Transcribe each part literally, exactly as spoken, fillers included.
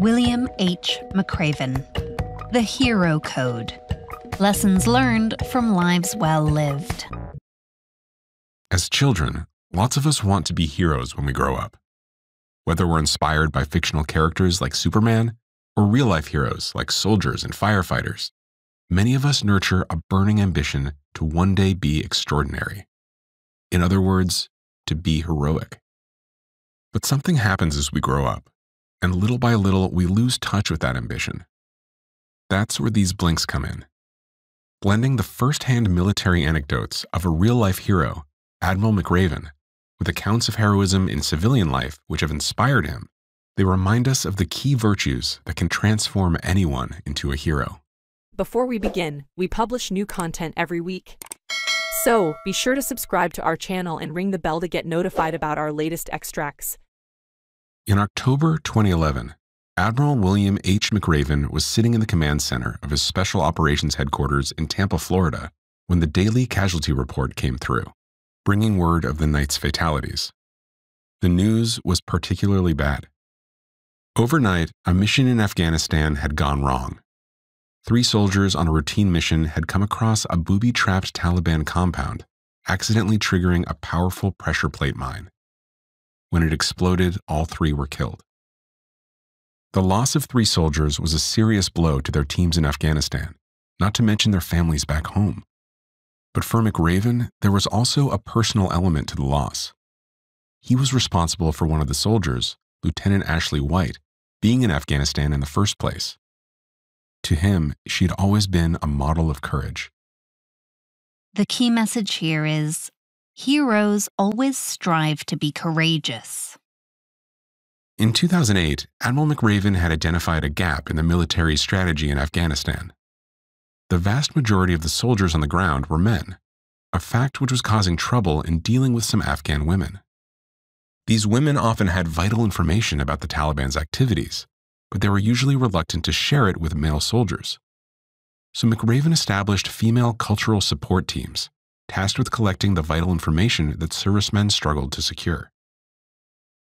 William H. McRaven, The Hero Code, Lessons Learned from Lives Well Lived. As children, lots of us want to be heroes when we grow up. Whether we're inspired by fictional characters like Superman or real-life heroes like soldiers and firefighters, many of us nurture a burning ambition to one day be extraordinary. In other words, to be heroic. But something happens as we grow up, and little by little, we lose touch with that ambition. That's where these blinks come in. Blending the first-hand military anecdotes of a real-life hero, Admiral McRaven, with accounts of heroism in civilian life which have inspired him, they remind us of the key virtues that can transform anyone into a hero. Before we begin, we publish new content every week. So, be sure to subscribe to our channel and ring the bell to get notified about our latest extracts. In October twenty eleven, Admiral William H. McRaven was sitting in the command center of his Special Operations Headquarters in Tampa, Florida, when the daily casualty report came through, bringing word of the night's fatalities. The news was particularly bad. Overnight, a mission in Afghanistan had gone wrong. Three soldiers on a routine mission had come across a booby-trapped Taliban compound, accidentally triggering a powerful pressure plate mine. When it exploded, all three were killed. The loss of three soldiers was a serious blow to their teams in Afghanistan, not to mention their families back home. But for McRaven, there was also a personal element to the loss. He was responsible for one of the soldiers, Lieutenant Ashley White, being in Afghanistan in the first place. To him, she had always been a model of courage. The key message here is, heroes always strive to be courageous. In two thousand eight, Admiral McRaven had identified a gap in the military strategy in Afghanistan. The vast majority of the soldiers on the ground were men, a fact which was causing trouble in dealing with some Afghan women. These women often had vital information about the Taliban's activities, but they were usually reluctant to share it with male soldiers. So McRaven established female cultural support teams, tasked with collecting the vital information that servicemen struggled to secure.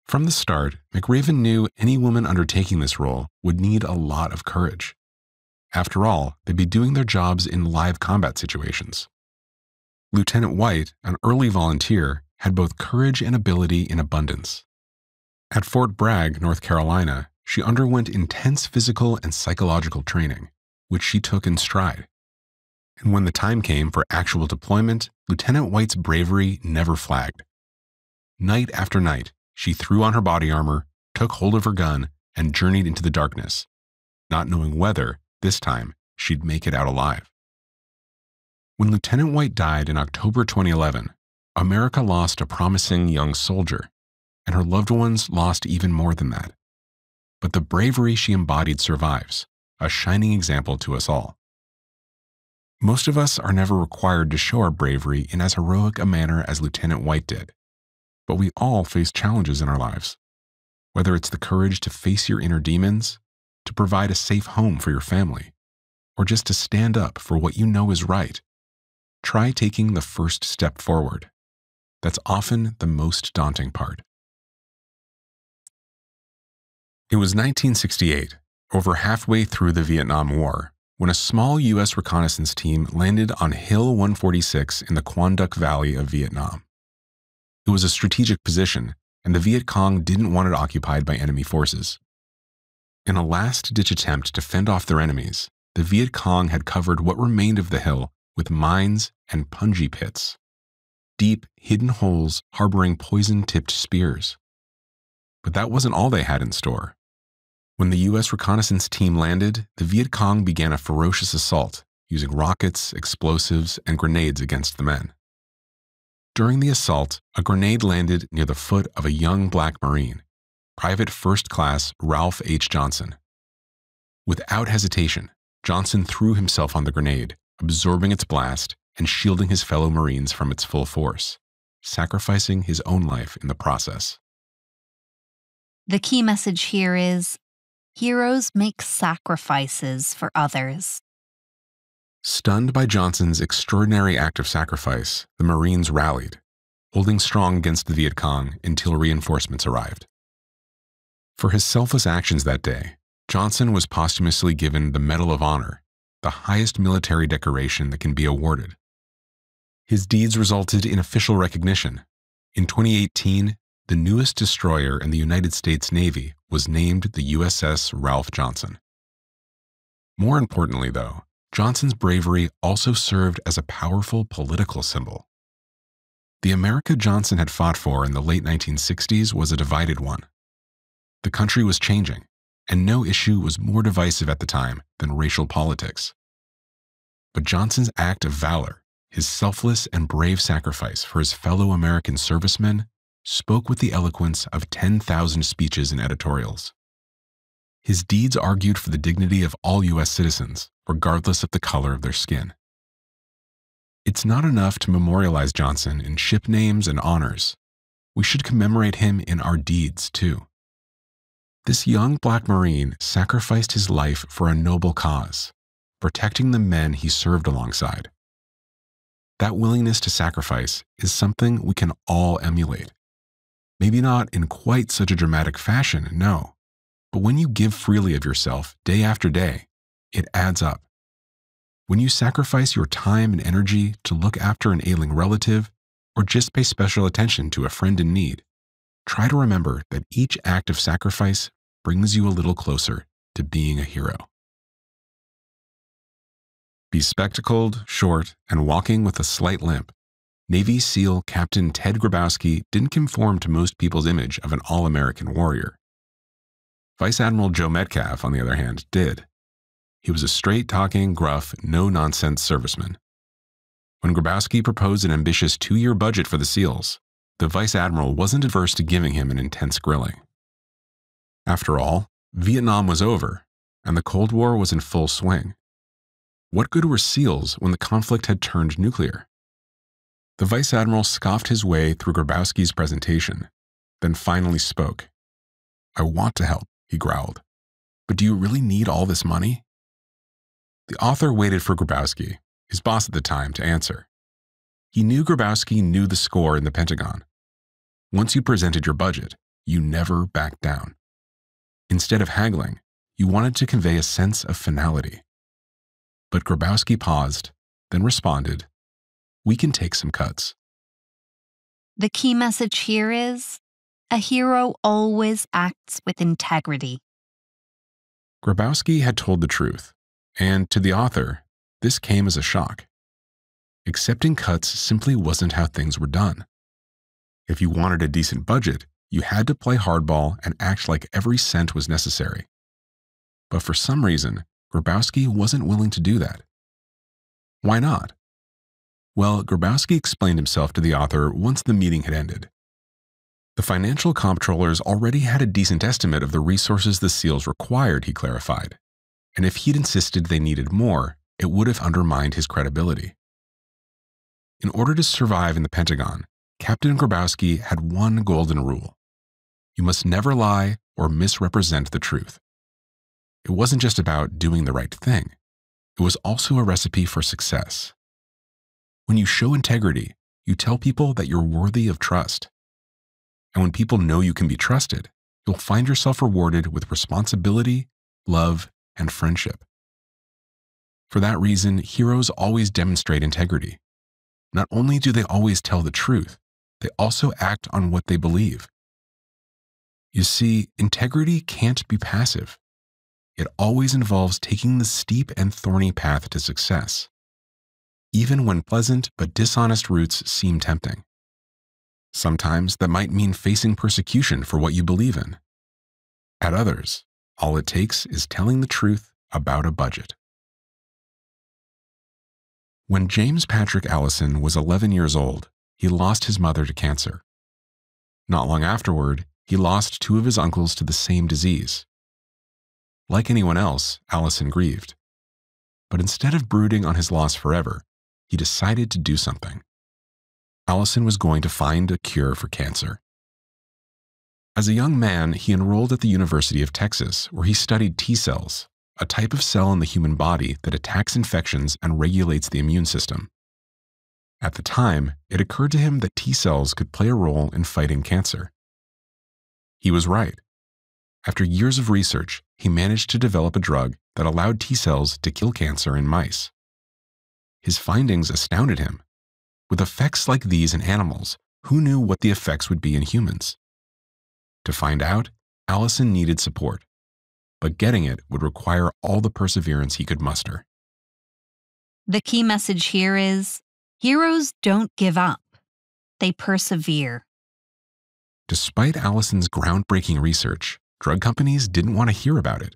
From the start, McRaven knew any woman undertaking this role would need a lot of courage. After all, they'd be doing their jobs in live combat situations. Lieutenant White, an early volunteer, had both courage and ability in abundance. At Fort Bragg, North Carolina, she underwent intense physical and psychological training, which she took in stride. And when the time came for actual deployment, Lieutenant White's bravery never flagged. Night after night, she threw on her body armor, took hold of her gun, and journeyed into the darkness, not knowing whether, this time, she'd make it out alive. When Lieutenant White died in October twenty eleven, America lost a promising young soldier, and her loved ones lost even more than that. But the bravery she embodied survives, a shining example to us all. Most of us are never required to show our bravery in as heroic a manner as Lieutenant White did, but we all face challenges in our lives. Whether it's the courage to face your inner demons, to provide a safe home for your family, or just to stand up for what you know is right, try taking the first step forward. That's often the most daunting part. It was nineteen sixty-eight, over halfway through the Vietnam War, when a small U S reconnaissance team landed on Hill one forty-six in the Quang Duc Valley of Vietnam. It was a strategic position, and the Viet Cong didn't want it occupied by enemy forces. In a last-ditch attempt to fend off their enemies, the Viet Cong had covered what remained of the hill with mines and punji pits, deep, hidden holes harboring poison-tipped spears. But that wasn't all they had in store. When the U S reconnaissance team landed, the Viet Cong began a ferocious assault, using rockets, explosives, and grenades against the men. During the assault, a grenade landed near the foot of a young black Marine, Private First Class Ralph H. Johnson. Without hesitation, Johnson threw himself on the grenade, absorbing its blast and shielding his fellow Marines from its full force, sacrificing his own life in the process. The key message here is, heroes make sacrifices for others. Stunned by Johnson's extraordinary act of sacrifice, the Marines rallied, holding strong against the Viet Cong until reinforcements arrived. For his selfless actions that day, Johnson was posthumously given the Medal of Honor, the highest military decoration that can be awarded. His deeds resulted in official recognition. In twenty eighteen, the newest destroyer in the United States Navy was named the U S S Ralph Johnson. More importantly, though, Johnson's bravery also served as a powerful political symbol. The America Johnson had fought for in the late nineteen sixties was a divided one. The country was changing, and no issue was more divisive at the time than racial politics. But Johnson's act of valor, his selfless and brave sacrifice for his fellow American servicemen, spoke with the eloquence of ten thousand speeches and editorials. His deeds argued for the dignity of all U S citizens, regardless of the color of their skin. It's not enough to memorialize Johnson in ship names and honors. We should commemorate him in our deeds, too. This young Black Marine sacrificed his life for a noble cause, protecting the men he served alongside. That willingness to sacrifice is something we can all emulate. Maybe not in quite such a dramatic fashion, no. But when you give freely of yourself day after day, it adds up. When you sacrifice your time and energy to look after an ailing relative or just pay special attention to a friend in need, try to remember that each act of sacrifice brings you a little closer to being a hero. Bespectacled, short, and walking with a slight limp, Navy SEAL Captain Ted Grabowski didn't conform to most people's image of an all-American warrior. Vice Admiral Joe Metcalf, on the other hand, did. He was a straight-talking, gruff, no-nonsense serviceman. When Grabowski proposed an ambitious two-year budget for the SEALs, the Vice Admiral wasn't averse to giving him an intense grilling. After all, Vietnam was over, and the Cold War was in full swing. What good were SEALs when the conflict had turned nuclear? The Vice Admiral scoffed his way through Grabowski's presentation, then finally spoke. "I want to help," he growled. "But do you really need all this money?" The author waited for Grabowski, his boss at the time, to answer. He knew Grabowski knew the score in the Pentagon. Once you presented your budget, you never backed down. Instead of haggling, you wanted to convey a sense of finality. But Grabowski paused, then responded, "We can take some cuts." The key message here is, a hero always acts with integrity. Grabowski had told the truth, and to the author, this came as a shock. Accepting cuts simply wasn't how things were done. If you wanted a decent budget, you had to play hardball and act like every cent was necessary. But for some reason, Grabowski wasn't willing to do that. Why not? Well, Grabowski explained himself to the author once the meeting had ended. The financial comptrollers already had a decent estimate of the resources the SEALs required, he clarified, and if he'd insisted they needed more, it would have undermined his credibility. In order to survive in the Pentagon, Captain Grabowski had one golden rule. You must never lie or misrepresent the truth. It wasn't just about doing the right thing. It was also a recipe for success. When you show integrity, you tell people that you're worthy of trust. And when people know you can be trusted, you'll find yourself rewarded with responsibility, love, and friendship. For that reason, heroes always demonstrate integrity. Not only do they always tell the truth, they also act on what they believe. You see, integrity can't be passive. It always involves taking the steep and thorny path to success, even when pleasant but dishonest routes seem tempting. Sometimes that might mean facing persecution for what you believe in. At others, all it takes is telling the truth about a budget. When James Patrick Allison was eleven years old, he lost his mother to cancer. Not long afterward, he lost two of his uncles to the same disease. Like anyone else, Allison grieved. But instead of brooding on his loss forever, he decided to do something. Allison was going to find a cure for cancer. As a young man, he enrolled at the University of Texas, where he studied T cells, a type of cell in the human body that attacks infections and regulates the immune system. At the time, it occurred to him that T cells could play a role in fighting cancer. He was right. After years of research, he managed to develop a drug that allowed T cells to kill cancer in mice. His findings astounded him. With effects like these in animals, who knew what the effects would be in humans? To find out, Allison needed support, but getting it would require all the perseverance he could muster. The key message here is, heroes don't give up. They persevere. Despite Allison's groundbreaking research, drug companies didn't want to hear about it.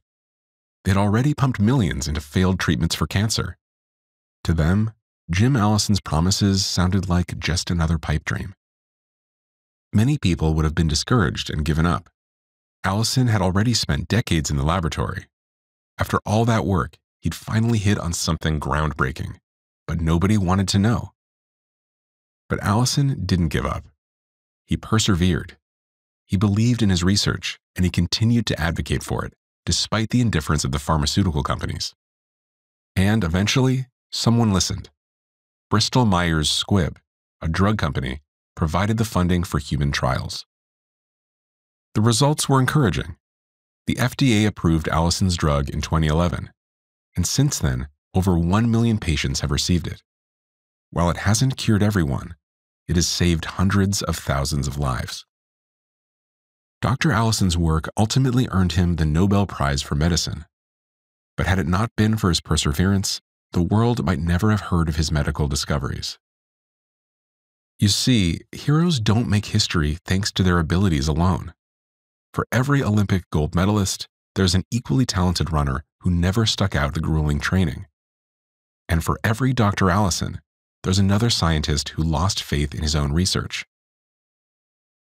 They'd already pumped millions into failed treatments for cancer. To them, Jim Allison's promises sounded like just another pipe dream. Many people would have been discouraged and given up. Allison had already spent decades in the laboratory. After all that work, he'd finally hit on something groundbreaking, but nobody wanted to know. But Allison didn't give up. He persevered. He believed in his research, and he continued to advocate for it, despite the indifference of the pharmaceutical companies. And eventually, someone listened. Bristol Myers Squibb, a drug company, provided the funding for human trials. The results were encouraging. The F D A approved Allison's drug in twenty eleven, and since then, over one million patients have received it. While it hasn't cured everyone, it has saved hundreds of thousands of lives. Doctor Allison's work ultimately earned him the Nobel Prize for Medicine, but had it not been for his perseverance, the world might never have heard of his medical discoveries. You see, heroes don't make history thanks to their abilities alone. For every Olympic gold medalist, there's an equally talented runner who never stuck out the grueling training. And for every Doctor Allison, there's another scientist who lost faith in his own research.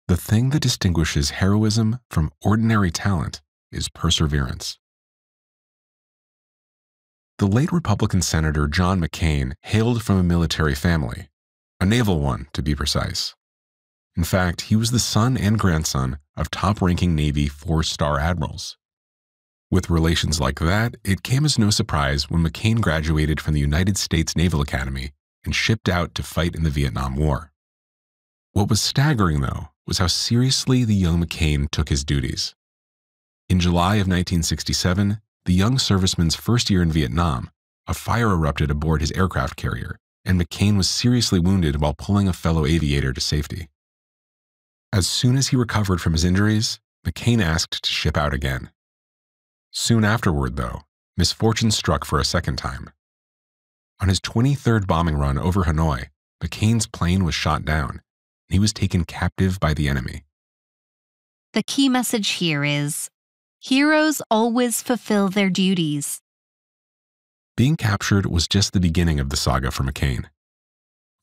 The thing that distinguishes heroism from ordinary talent is perseverance. The late Republican Senator John McCain hailed from a military family, a naval one to be precise. In fact, he was the son and grandson of top-ranking Navy four-star admirals. With relations like that, it came as no surprise when McCain graduated from the United States Naval Academy and shipped out to fight in the Vietnam War. What was staggering, though, was how seriously the young McCain took his duties. In July of nineteen sixty-seven, the young serviceman's first year in Vietnam, a fire erupted aboard his aircraft carrier, and McCain was seriously wounded while pulling a fellow aviator to safety. As soon as he recovered from his injuries, McCain asked to ship out again. Soon afterward, though, misfortune struck for a second time. On his twenty-third bombing run over Hanoi, McCain's plane was shot down, and he was taken captive by the enemy. The key message here is, heroes always fulfill their duties. Being captured was just the beginning of the saga for McCain.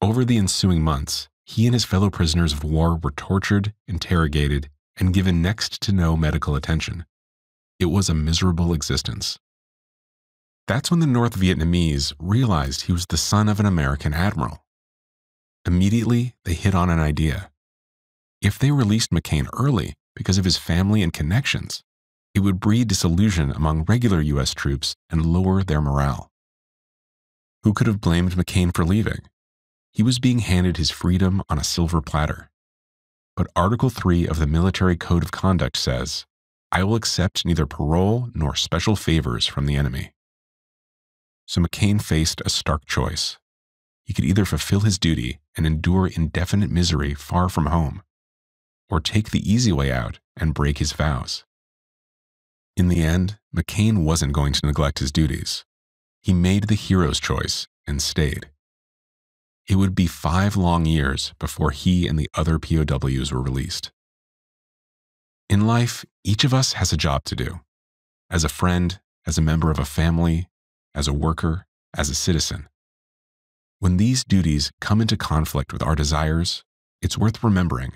Over the ensuing months, he and his fellow prisoners of war were tortured, interrogated, and given next to no medical attention. It was a miserable existence. That's when the North Vietnamese realized he was the son of an American admiral. Immediately, they hit on an idea. If they released McCain early because of his family and connections, it would breed disillusion among regular U S troops and lower their morale. Who could have blamed McCain for leaving? He was being handed his freedom on a silver platter. But Article three of the Military Code of Conduct says, "I will accept neither parole nor special favors from the enemy." So McCain faced a stark choice. He could either fulfill his duty and endure indefinite misery far from home, or take the easy way out and break his vows. In the end, McCain wasn't going to neglect his duties. He made the hero's choice and stayed. It would be five long years before he and the other P O Ws were released. In life, each of us has a job to do. As a friend, as a member of a family, as a worker, as a citizen. When these duties come into conflict with our desires, it's worth remembering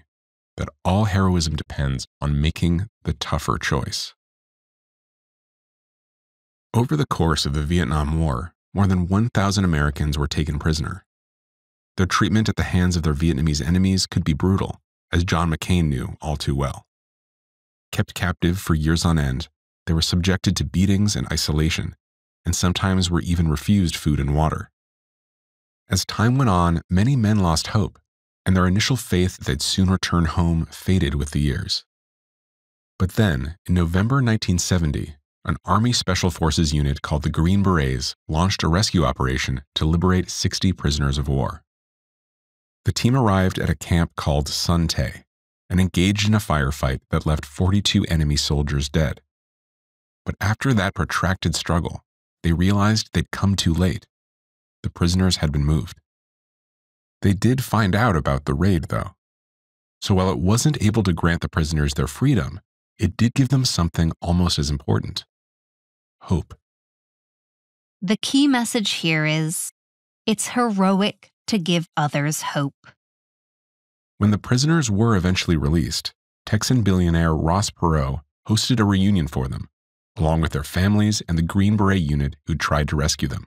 that all heroism depends on making the tougher choice. Over the course of the Vietnam War, more than one thousand Americans were taken prisoner. Their treatment at the hands of their Vietnamese enemies could be brutal, as John McCain knew all too well. Kept captive for years on end, they were subjected to beatings and isolation, and sometimes were even refused food and water. As time went on, many men lost hope, and their initial faith that they'd soon return home faded with the years. But then, in November nineteen seventy, an Army Special Forces unit called the Green Berets launched a rescue operation to liberate sixty prisoners of war. The team arrived at a camp called Sun Tay and engaged in a firefight that left forty-two enemy soldiers dead. But after that protracted struggle, they realized they'd come too late. The prisoners had been moved. They did find out about the raid, though. So while it wasn't able to grant the prisoners their freedom, it did give them something almost as important: hope. The key message here is, it's heroic to give others hope. When the prisoners were eventually released, Texan billionaire Ross Perot hosted a reunion for them, along with their families and the Green Beret unit who'd tried to rescue them.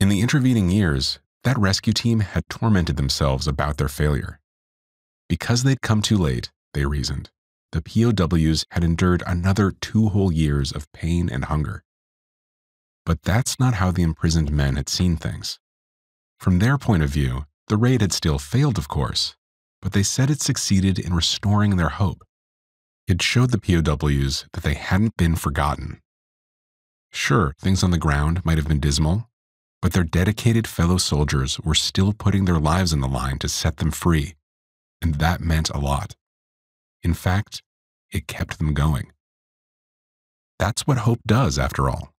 In the intervening years, that rescue team had tormented themselves about their failure. Because they'd come too late, they reasoned, the P O Ws had endured another two whole years of pain and hunger. But that's not how the imprisoned men had seen things. From their point of view, the raid had still failed, of course, but they said it succeeded in restoring their hope. It showed the P O Ws that they hadn't been forgotten. Sure, things on the ground might have been dismal, but their dedicated fellow soldiers were still putting their lives on the line to set them free, and that meant a lot. In fact, it kept them going. That's what hope does, after all.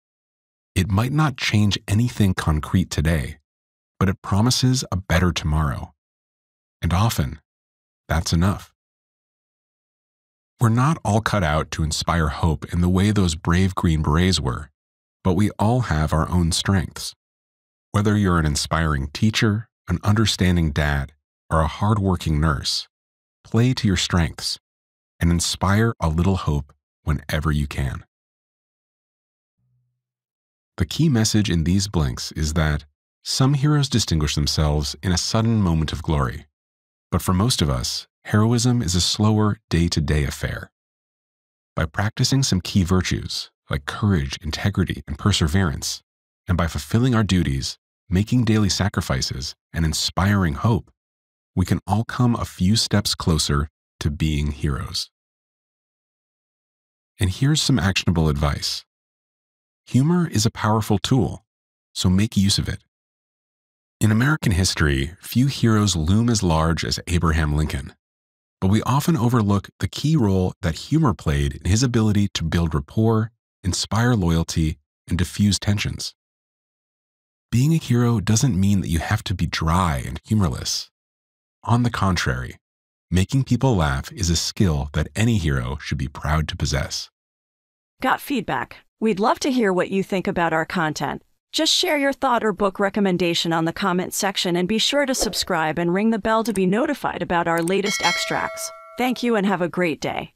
It might not change anything concrete today, but it promises a better tomorrow. And often, that's enough. We're not all cut out to inspire hope in the way those brave Green Berets were, but we all have our own strengths. Whether you're an inspiring teacher, an understanding dad, or a hardworking nurse, play to your strengths and inspire a little hope whenever you can. The key message in these blinks is that some heroes distinguish themselves in a sudden moment of glory, but for most of us, heroism is a slower day-to-day affair. By practicing some key virtues, like courage, integrity, and perseverance, and by fulfilling our duties, making daily sacrifices, and inspiring hope, we can all come a few steps closer to being heroes. And here's some actionable advice. Humor is a powerful tool, so make use of it. In American history, few heroes loom as large as Abraham Lincoln, but we often overlook the key role that humor played in his ability to build rapport, inspire loyalty, and diffuse tensions. Being a hero doesn't mean that you have to be dry and humorless. On the contrary, making people laugh is a skill that any hero should be proud to possess. Got feedback? We'd love to hear what you think about our content. Just share your thought or book recommendation on the comment section and be sure to subscribe and ring the bell to be notified about our latest extracts. Thank you and have a great day.